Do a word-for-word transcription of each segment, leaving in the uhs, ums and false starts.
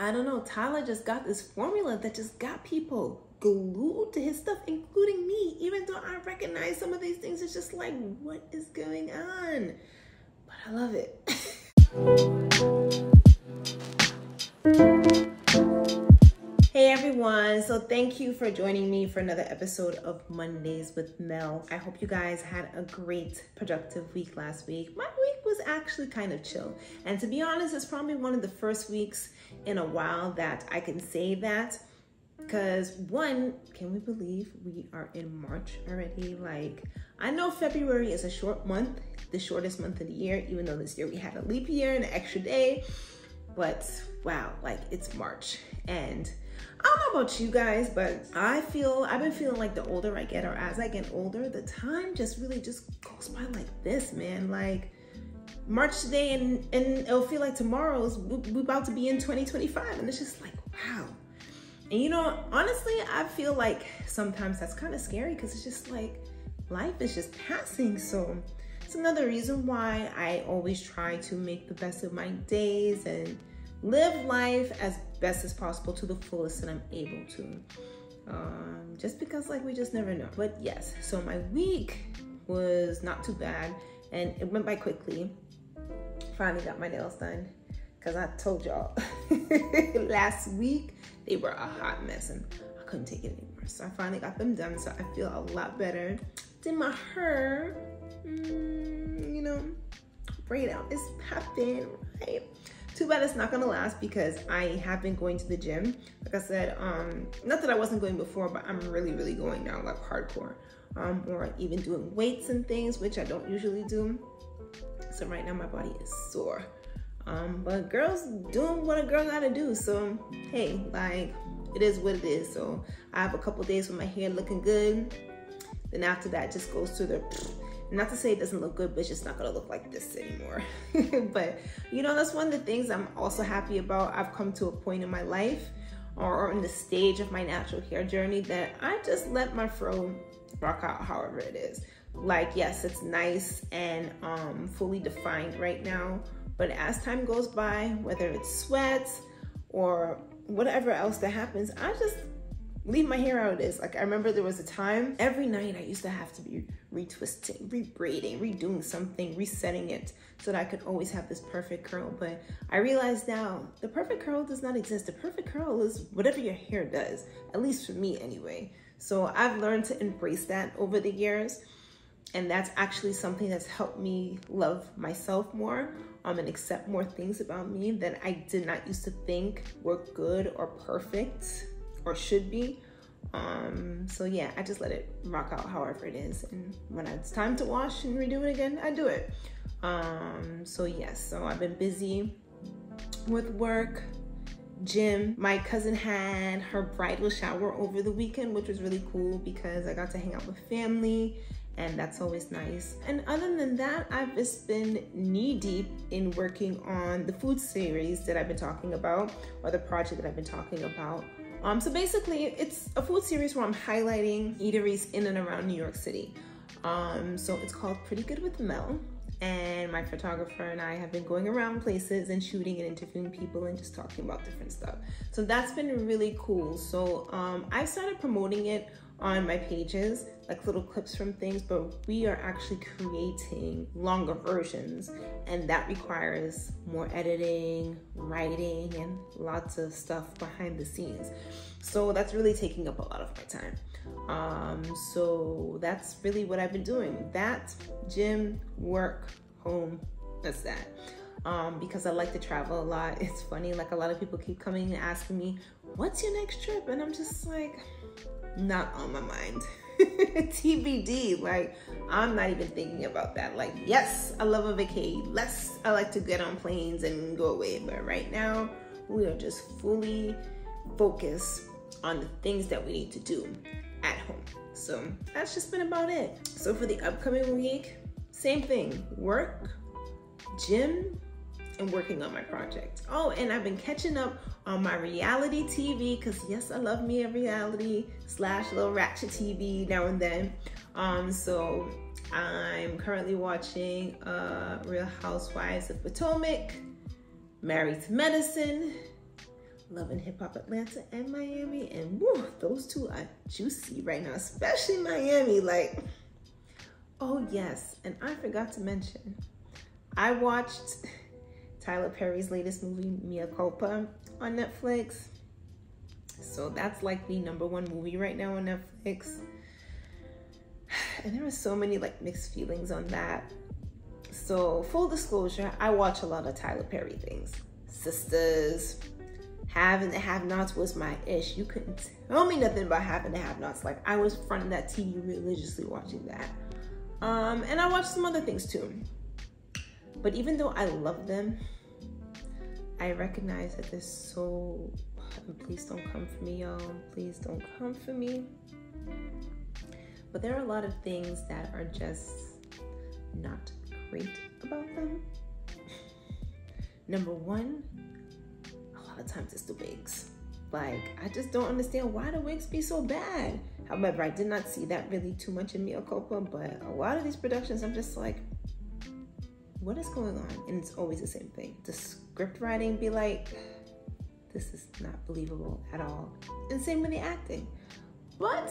I don't know, Tyler just got this formula that just got people glued to his stuff, including me. Even though I recognize some of these things, it's just like, what is going on? But I love it. Hey everyone, so thank you for joining me for another episode of Mondays with Mel. I hope you guys had a great, productive week last week. My week was actually kind of chill. And to be honest, it's probably one of the first weeks in a while that I can say that. Because one, can we believe we are in March already? Like, I know February is a short month, the shortest month of the year, even though this year we had a leap year and an extra day. But wow, like it's March. And I don't know about you guys, but I feel, I've been feeling like the older I get, or as I get older, the time just really just goes by like this, man. Like March today and, and it'll feel like tomorrow's, we're about to be in twenty twenty-five. And it's just like, wow. And you know, honestly, I feel like sometimes that's kind of scary because it's just like, life is just passing. So it's another reason why I always try to make the best of my days and live life as best as possible to the fullest that I'm able to, um, just because like we just never know. But yes, so my week was not too bad and it went by quickly. Finally got my nails done because I told y'all last week they were a hot mess and I couldn't take it anymore, so I finally got them done, so I feel a lot better. Did my hair, mm, you know, braid out is popping, right? Too bad it's not gonna last because I have been going to the gym. Like I said, um, not that I wasn't going before, but I'm really, really going now, like hardcore. Um, or even doing weights and things, which I don't usually do. So right now my body is sore. Um, but girls doing what a girl gotta do. So hey, like it is what it is. So I have a couple days with my hair looking good. Then after that, just goes to the. Not to say it doesn't look good, but it's just not gonna look like this anymore. But you know, that's one of the things I'm also happy about. I've come to a point in my life or in the stage of my natural hair journey that I just let my fro rock out however it is. Like, yes, it's nice and um, fully defined right now, but as time goes by, whether it's sweat or whatever else that happens, I just leave my hair out is. Like I remember there was a time every night I used to have to be retwisting, rebraiding, redoing something, resetting it so that I could always have this perfect curl. But I realized now the perfect curl does not exist. The perfect curl is whatever your hair does, at least for me anyway. So I've learned to embrace that over the years. And that's actually something that's helped me love myself more um, and accept more things about me that I did not used to think were good or perfect. Or should be. Um, so yeah, I just let it rock out however it is. And when it's time to wash and redo it again, I do it. Um, so yes, so I've been busy with work, gym. My cousin had her bridal shower over the weekend, which was really cool because I got to hang out with family and that's always nice. And other than that, I've just been knee deep in working on the food series that I've been talking about, or the project that I've been talking about. Um, so basically, it's a food series where I'm highlighting eateries in and around New York City. Um, so it's called Pretty Good with Mel. And my photographer and I have been going around places and shooting and interviewing people and just talking about different stuff. So that's been really cool. So um, I've started promoting it on my pages, like little clips from things, but we are actually creating longer versions. And that requires more editing, writing, and lots of stuff behind the scenes. So that's really taking up a lot of my time. Um, so that's really what I've been doing. That, gym, work, home, that's that. Um, because I like to travel a lot. It's funny, like a lot of people keep coming and asking me, what's your next trip? And I'm just like, not on my mind. T B D, like I'm not even thinking about that. Like, yes, I love a vacay. Yes, I like to get on planes and go away. But right now, we are just fully focused on the things that we need to do at home. So that's just been about it. So for the upcoming week, same thing, work, gym, and working on my project. Oh, and I've been catching up on my reality T V, because yes, I love me a reality slash little ratchet T V now and then. Um, so I'm currently watching uh, Real Housewives of Potomac, Married to Medicine, Love in Hip Hop Atlanta and Miami, and woo, those two are juicy right now, especially Miami. Like, oh yes, and I forgot to mention, I watched Tyler Perry's latest movie, Mea Culpa, on Netflix. So that's like the number one movie right now on Netflix. And there were so many like mixed feelings on that. So full disclosure, I watch a lot of Tyler Perry things. Sisters, Have and the Have Nots was my ish. You couldn't tell me nothing about Have and the Have Nots. Like, I was in front of that T V religiously watching that. Um, and I watched some other things too. But even though I love them, I recognize that they're so, please don't come for me, y'all. Please don't come for me. But there are a lot of things that are just not great about them. Number one, a lot of times it's the wigs. Like, I just don't understand why the wigs be so bad. However, I did not see that really too much in Mea Culpa, but a lot of these productions, I'm just like, what is going on? And it's always the same thing. The script writing be like, this is not believable at all. And same with the acting. But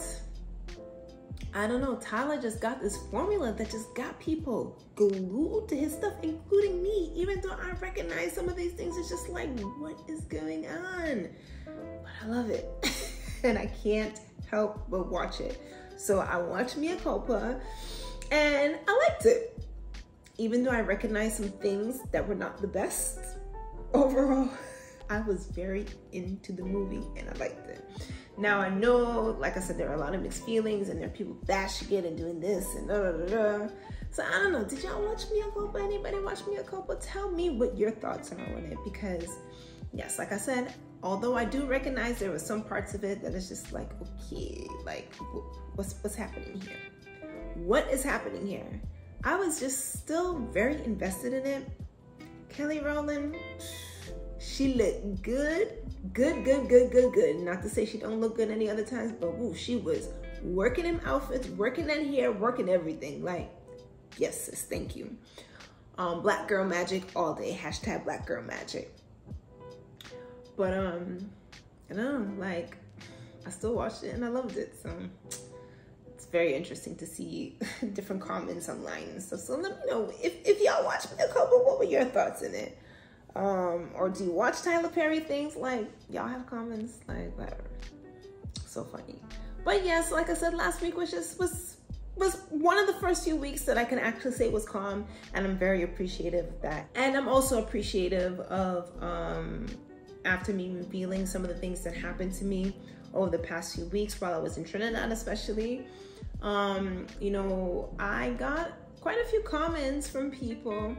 I don't know, Tyler just got this formula that just got people glued to his stuff, including me. Even though I recognize some of these things, it's just like, what is going on? But I love it. And I can't help but watch it. So I watched Mea Culpa and I liked it. Even though I recognized some things that were not the best overall, I was very into the movie and I liked it. Now I know, like I said, there are a lot of mixed feelings and there are people bashing it and doing this and da da da da. So I don't know, did y'all watch Mea Culpa? Anybody watch Mea Culpa? Tell me what your thoughts are on it, because yes, like I said, although I do recognize there were some parts of it that it's just like, okay, like what's, what's happening here? What is happening here? I was just still very invested in it. Kelly Rowland, she looked good, good, good, good, good, good. Not to say she don't look good any other times, but woo, she was working in outfits, working in hair, working everything. Like, yes, sis, thank you. Um, black girl magic all day. Hashtag black girl magic. But um, I don't know, like, I still watched it and I loved it, so. Very interesting to see different comments online and stuff. So let me know if, if y'all watched Mea Culpa, what were your thoughts in it? Um, or do you watch Tyler Perry things? Like, y'all have comments, like whatever. So funny. But yes, like I said, last week was just was was one of the first few weeks that I can actually say was calm, and I'm very appreciative of that. And I'm also appreciative of um after me revealing some of the things that happened to me over the past few weeks while I was in Trinidad, especially. Um, you know, I got quite a few comments from people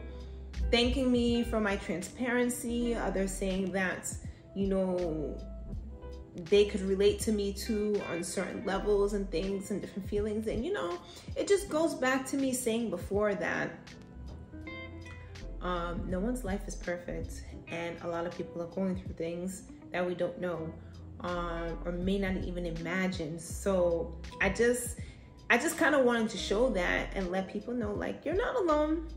thanking me for my transparency. Others saying that, you know, they could relate to me too on certain levels and things and different feelings. And, you know, it just goes back to me saying before that um, no one's life is perfect. And a lot of people are going through things that we don't know. Um, or may not even imagine. So I just I just kind of wanted to show that and let people know, like, you're not alone,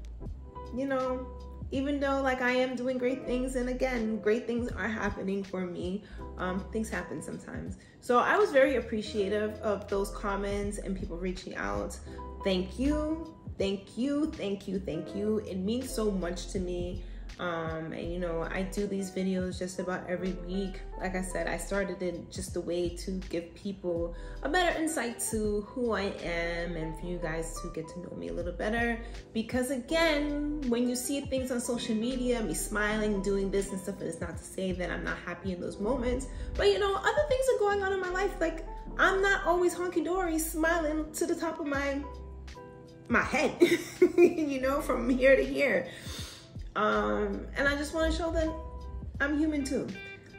you know, even though like I am doing great things, and again, great things are happening for me. Um, things happen sometimes. So I was very appreciative of those comments and people reaching out. Thank you, thank you, thank you, thank you. It means so much to me. Um, and you know, I do these videos just about every week. Like I said, I started it just a way to give people a better insight to who I am and for you guys to get to know me a little better. Because again, when you see things on social media, me smiling, doing this and stuff, and it's not to say that I'm not happy in those moments, but you know, other things are going on in my life. Like, I'm not always honky-dory smiling to the top of my, my head, you know, from here to here. Um, and I just want to show that I'm human too.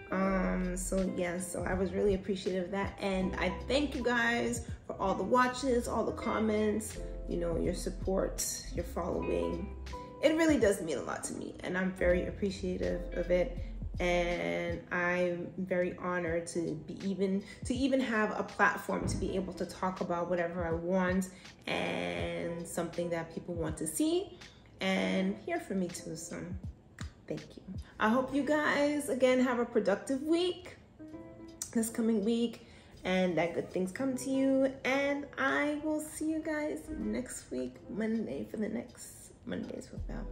Um, so yeah, so I was really appreciative of that. And I thank you guys for all the watches, all the comments, you know, your support, your following. It really does mean a lot to me, and I'm very appreciative of it. And I'm very honored to be even to even have a platform to be able to talk about whatever I want and something that people want to see and hear from me too. So Thank you. I hope you guys, again, have a productive week this coming week, and that good things come to you. And I will see you guys next week, Monday, for the next Mondays with Mel.